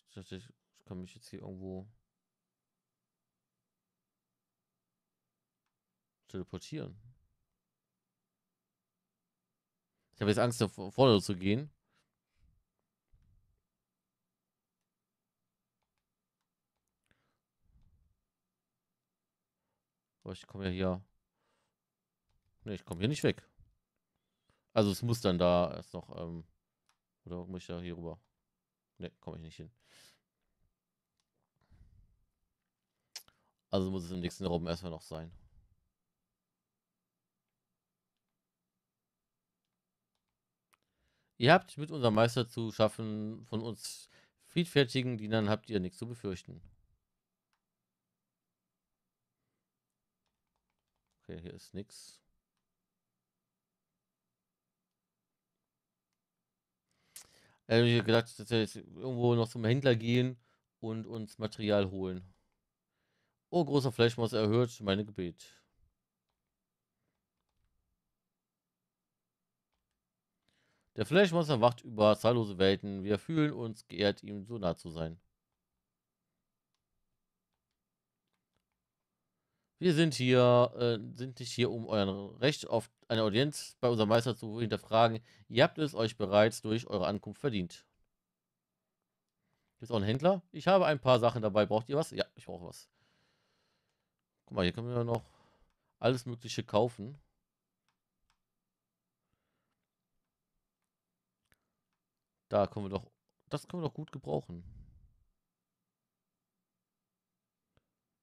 Ich dachte, ich kann mich jetzt hier irgendwo teleportieren. Ich habe jetzt Angst, nach vorne zu gehen. Aber ich komme ja hier... Ne, ich komme hier nicht weg. Also es muss dann da erst noch... oder muss ich da hier rüber? Ne, komme ich nicht hin. Also muss es im nächsten Raum erstmal noch sein. Ihr habt mit unserem Meister zu schaffen, von uns friedfertigen Dienern habt ihr nichts zu befürchten. Okay, hier ist nichts. Ich habe gedacht, dass wir jetzt irgendwo noch zum Händler gehen und uns Material holen. Oh, großer Fleischmaster, erhört meine Gebet. Der Fleischmaster wacht über zahllose Welten. Wir fühlen uns geehrt, ihm so nah zu sein. Wir sind hier, sind nicht hier, um euer Recht auf eine Audienz bei unserem Meister zu hinterfragen. Ihr habt es euch bereits durch eure Ankunft verdient. Gibt es auch einen Händler? Ich habe ein paar Sachen dabei. Braucht ihr was? Ja, ich brauche was. Guck mal, hier können wir noch alles Mögliche kaufen. Da können wir doch, das können wir doch gut gebrauchen.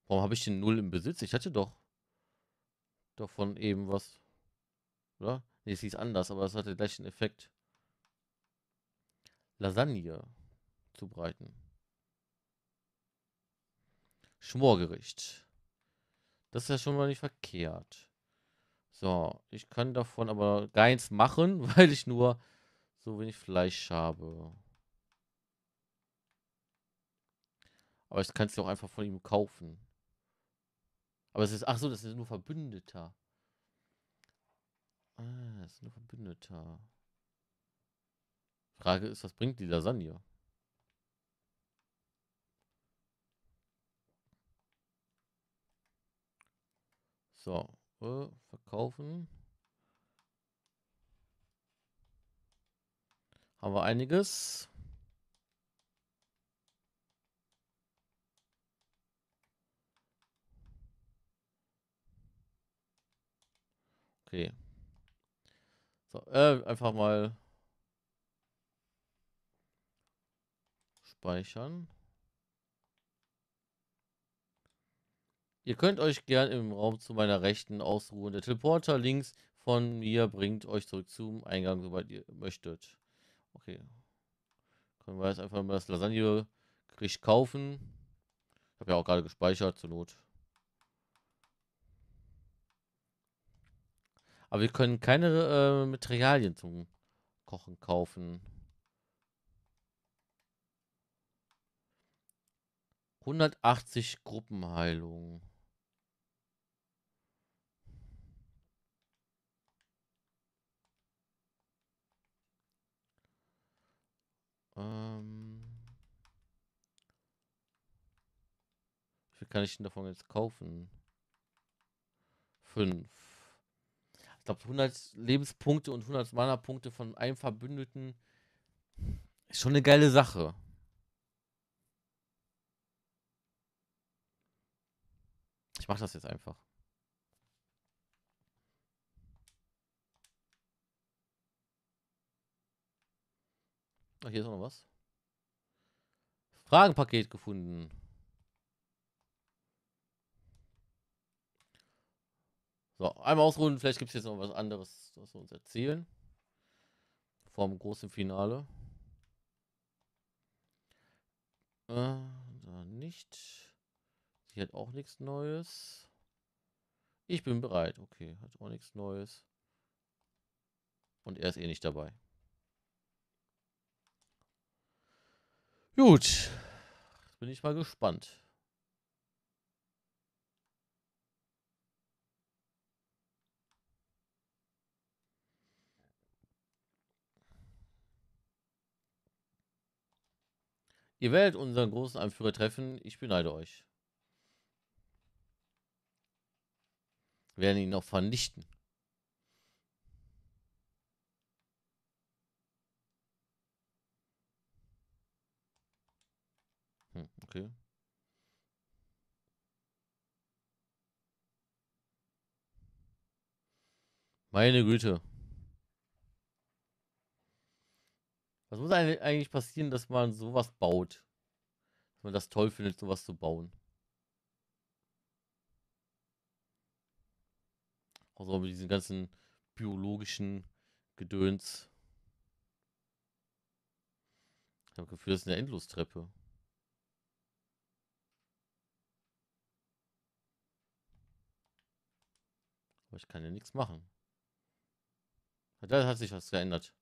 Warum habe ich den 0 im Besitz? Ich hatte doch davon eben was, oder? Ne, es hieß anders, aber es hatte gleich den Effekt. Lasagne zubereiten. Schmorgericht. Das ist ja schon mal nicht verkehrt. So, ich kann davon aber gar nichts machen, weil ich nur so wenig Fleisch habe. Aber ich kann es ja auch einfach von ihm kaufen. Aber es ist, ach so, das ist nur Verbündeter. Ah, das ist nur Verbündeter. Frage ist, was bringt die Lasagne? So, verkaufen. Haben wir einiges. Okay. So, einfach mal speichern. Ihr könnt euch gern im Raum zu meiner Rechten ausruhen. Der Teleporter links von mir bringt euch zurück zum Eingang, sobald ihr möchtet. Okay. Können wir jetzt einfach mal das Lasagne-Gericht kaufen. Ich habe ja auch gerade gespeichert, zur Not. Aber wir können keine Materialien zum Kochen kaufen. 180 Gruppenheilung. Wie viel kann ich denn davon jetzt kaufen? 5. Ich glaube 100 Lebenspunkte und 100 Mana-Punkte von einem Verbündeten ist schon eine geile Sache. Ich mache das jetzt einfach. Ach, hier ist auch noch was. Fragenpaket gefunden. So, einmal ausruhen. Vielleicht gibt es jetzt noch was anderes, was wir uns erzählen. Vor dem großen Finale. Da nicht. Sie hat auch nichts Neues. Ich bin bereit. Okay, hat auch nichts Neues. Und er ist eh nicht dabei. Gut, jetzt bin ich mal gespannt. Ihr werdet unseren großen Anführer treffen. Ich beneide euch. Wir werden ihn auch vernichten. Okay. Meine Güte. Was muss eigentlich passieren, dass man sowas baut? Dass man das toll findet, sowas zu bauen. Also mit diesen ganzen biologischen Gedöns. Ich habe das Gefühl, das ist eine Endlostreppe. Aber ich kann ja nichts machen. Da hat sich was geändert.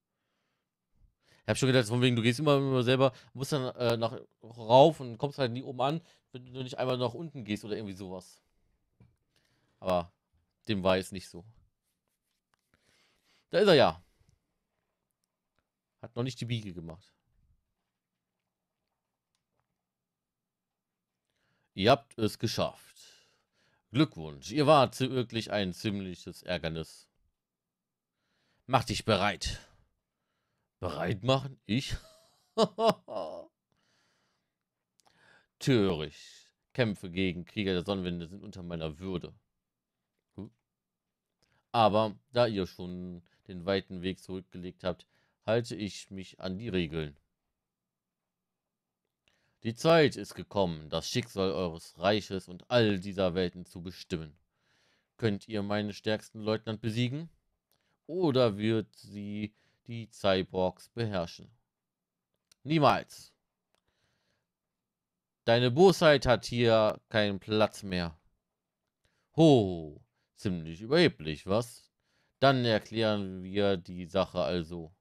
Ich habe schon gedacht, von wegen, du gehst immer selber, musst dann nach rauf und kommst halt nie oben an, wenn du nicht einmal nach unten gehst oder irgendwie sowas. Aber dem war es nicht so. Da ist er ja. Hat noch nicht die Biege gemacht. Ihr habt es geschafft. Glückwunsch, ihr wart wirklich ein ziemliches Ärgernis. Mach dich bereit. Bereit machen? Ich? Töricht. Kämpfe gegen Krieger der Sonnenwinde sind unter meiner Würde. Aber da ihr schon den weiten Weg zurückgelegt habt, halte ich mich an die Regeln. Die Zeit ist gekommen, das Schicksal eures Reiches und all dieser Welten zu bestimmen. Könnt ihr meinen stärksten Leutnant besiegen? Oder wird sie die Cyborgs beherrschen? Niemals! Deine Bosheit hat hier keinen Platz mehr. Ho, ziemlich überheblich, was? Dann erklären wir die Sache also.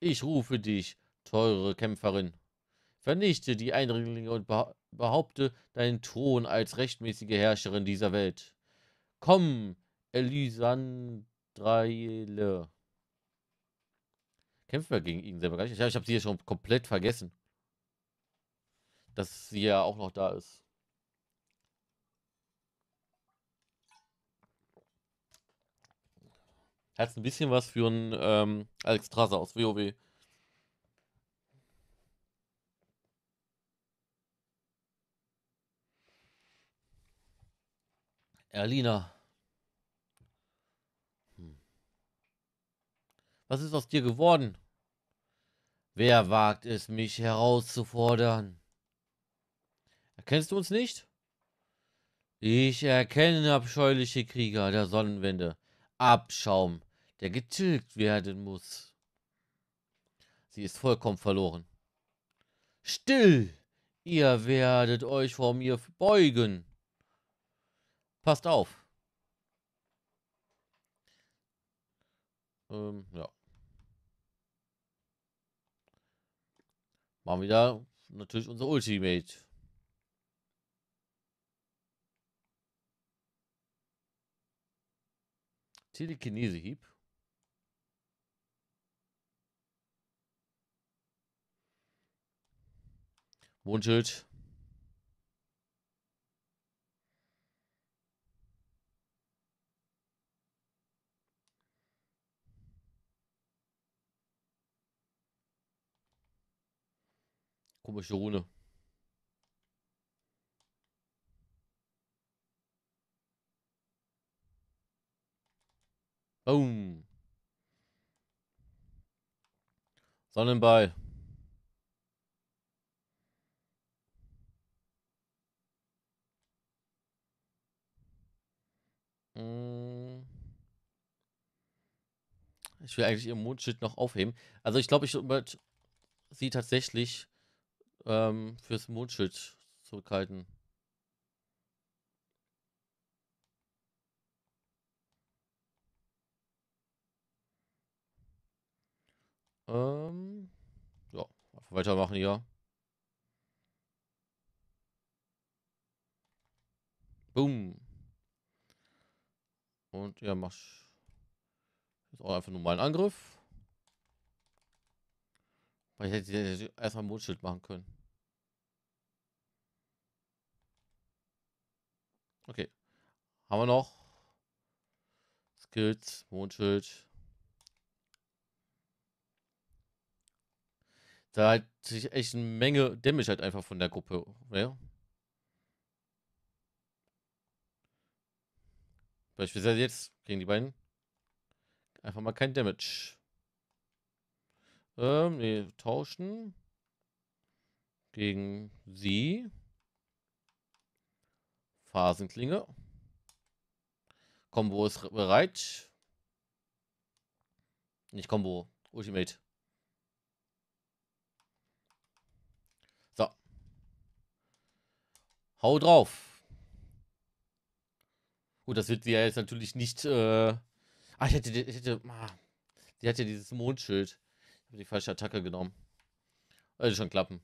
Ich rufe dich, teure Kämpferin, vernichte die Eindringlinge und behaupte deinen Thron als rechtmäßige Herrscherin dieser Welt. Komm, Elysandarelle. Kämpfen wir gegen ihn selber gar nicht. Ich habe sie hier schon komplett vergessen. Dass sie ja auch noch da ist. Hat ein bisschen was für einen Alex Traser aus WoW. Erlina. Was ist aus dir geworden? Wer wagt es, mich herauszufordern? Erkennst du uns nicht? Ich erkenne abscheuliche Krieger der Sonnenwende. Abschaum, der getilgt werden muss. Sie ist vollkommen verloren. Still! Ihr werdet euch vor mir beugen. Passt auf. Ja. Machen wir da natürlich unser Ultimate. Telekinese-Hieb. Mondschild. Komische Rune. Boom. Sonnenball. Ich will eigentlich ihr Mondschild noch aufheben. Also ich glaube, ich würde sie tatsächlich fürs Mondschild zurückhalten. Ja, einfach weitermachen hier. Boom. Und ja, mach jetzt auch einfach nur mal einen Angriff. Weil ich hätte erstmal ein Mondschild machen können. Okay. Haben wir noch? Skills, Mondschild. Da hat sich echt eine Menge Damage halt einfach von der Gruppe. Ja? Beispielsweise jetzt gegen die beiden. Einfach mal kein Damage. Nee, tauschen. Gegen sie. Phasenklinge. Combo ist bereit. Nicht Combo, Ultimate. So. Hau drauf. Gut, das wird sie ja jetzt natürlich nicht. Sie hat ja dieses Mondschild. Ich habe die falsche Attacke genommen. Also schon klappen.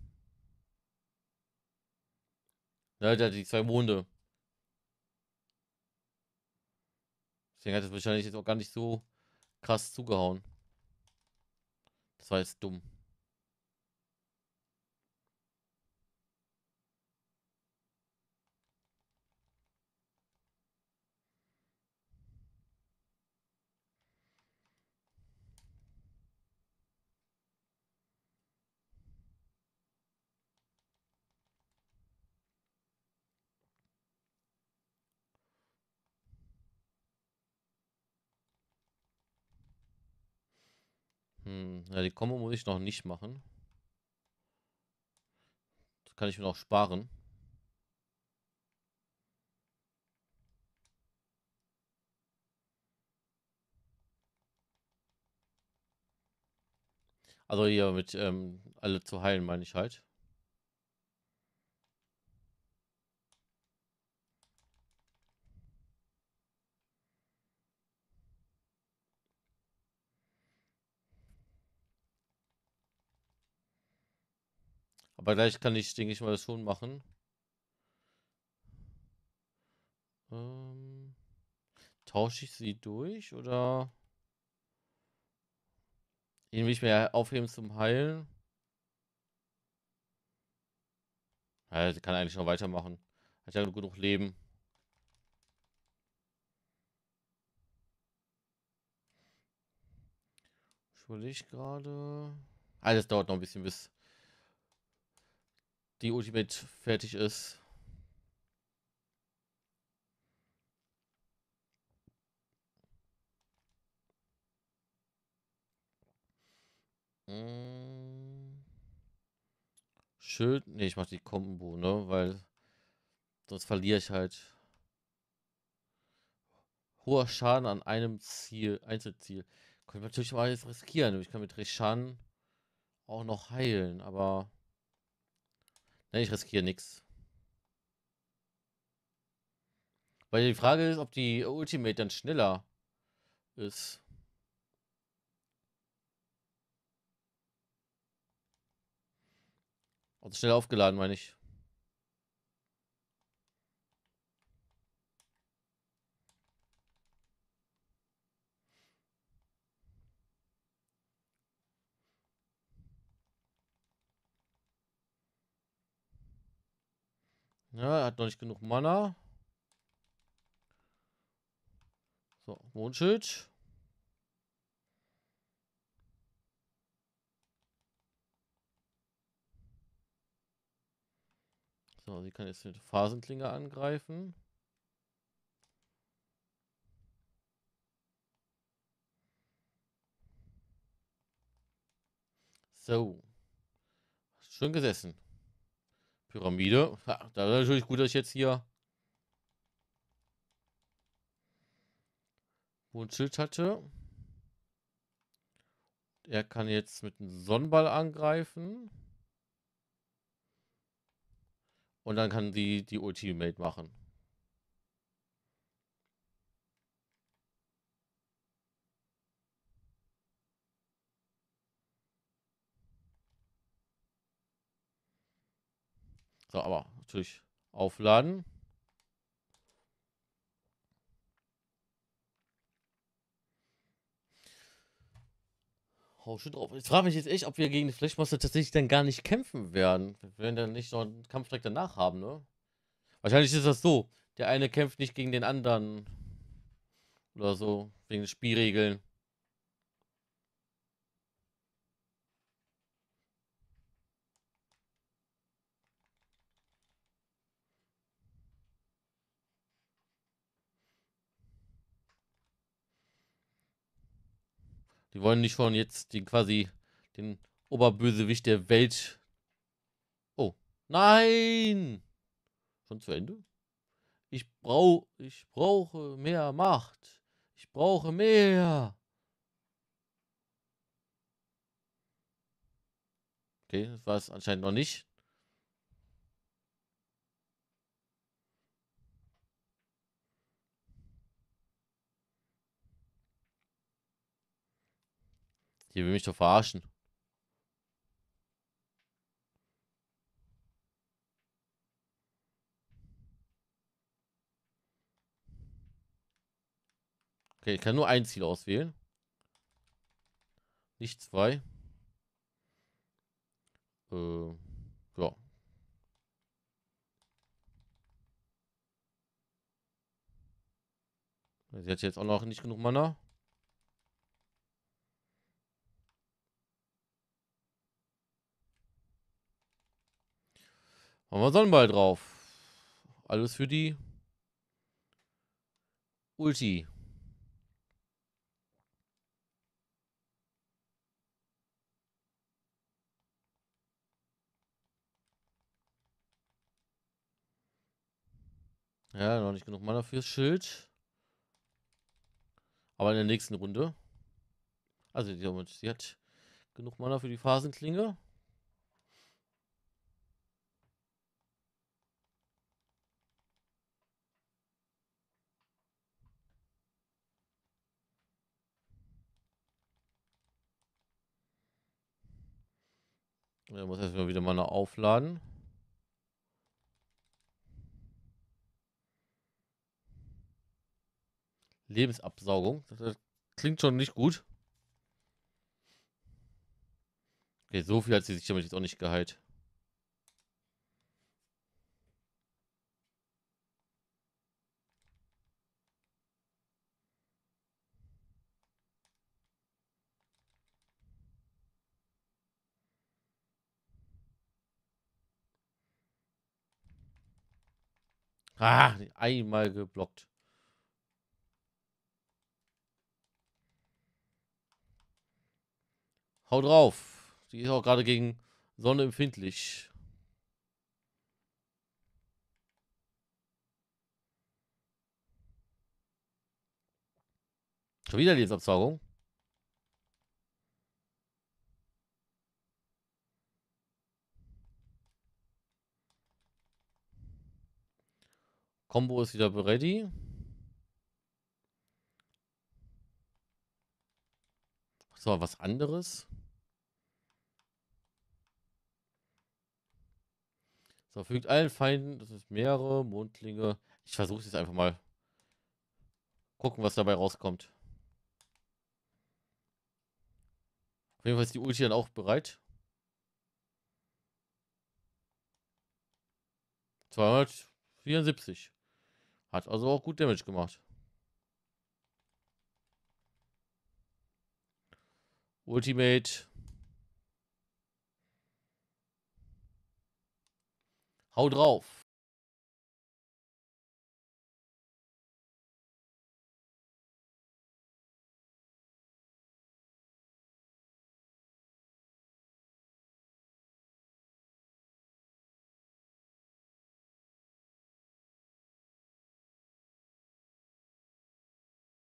Ja, der hat die zwei Monde. Deswegen hat es wahrscheinlich jetzt auch gar nicht so krass zugehauen. Das war jetzt dumm. Ja, die Kombo muss ich noch nicht machen. Das kann ich mir noch sparen. Also hier mit alle zu heilen, meine ich halt. Aber gleich kann ich, denke ich mal, das schon machen. Tausche ich sie durch oder den will ich mir aufheben zum Heilen? Ja, sie kann eigentlich noch weitermachen. Hat ja genug Leben. Ich überlege gerade. Alles dauert noch ein bisschen, bis die Ultimate fertig ist. Schild. Ne, ich mach die Combo, ne? Weil sonst verliere ich halt. Hoher Schaden an einem Ziel, Einzelziel. Können wir natürlich mal jetzt riskieren. Ich kann mit Reshan auch noch heilen, aber. Ich riskiere nichts. Weil die Frage ist, ob die Ultimate dann schneller ist. Also schnell aufgeladen, meine ich. Ja, er hat noch nicht genug Mana. So, Mondschild. So, sie kann jetzt mit Phasenklinge angreifen. So. Schön gesessen. Pyramide. Ja, da ist natürlich gut, dass ich jetzt hier ein Schild hatte. Er kann jetzt mit einem Sonnenball angreifen. Und dann kann sie die Ultimate machen. So, aber natürlich aufladen. Hau schon drauf. Ich frage mich jetzt echt, ob wir gegen die Fleischmaster tatsächlich dann gar nicht kämpfen werden. Wir werden dann nicht noch einen Kampf direkt danach haben, ne? Wahrscheinlich ist das so. Der eine kämpft nicht gegen den anderen. Oder so. Wegen den Spielregeln. Die wollen nicht schon jetzt den quasi den Oberbösewicht der Welt. Oh, nein! Schon zu Ende? Ich brauche mehr Macht. Ich brauche mehr. Okay, das war es anscheinend noch nicht. Die will mich doch verarschen. Okay, ich kann nur ein Ziel auswählen. Nicht zwei. Ja. Sie hat jetzt auch noch nicht genug Mana. Machen wir Sonnenball drauf. Alles für die Ulti. Ja, noch nicht genug Mana fürs Schild. Aber in der nächsten Runde. Also, sie hat genug Mana für die Phasenklinge. Er muss erstmal wieder Mana aufladen. Lebensabsaugung. Das klingt schon nicht gut. Okay, so viel hat sie sich damit jetzt auch nicht geheilt. Ah, einmal geblockt. Hau drauf. Die ist auch gerade gegen Sonne empfindlich. Schon wieder Lebensabsaugung. Combo ist wieder ready. So, was anderes. So, fügt allen Feinden, das ist mehrere Mondlinge. Ich versuche es jetzt einfach mal. Gucken, was dabei rauskommt. Auf jeden Fall ist die Ulti dann auch bereit. 274. Hat also auch gut Damage gemacht. Ultimate. Hau drauf.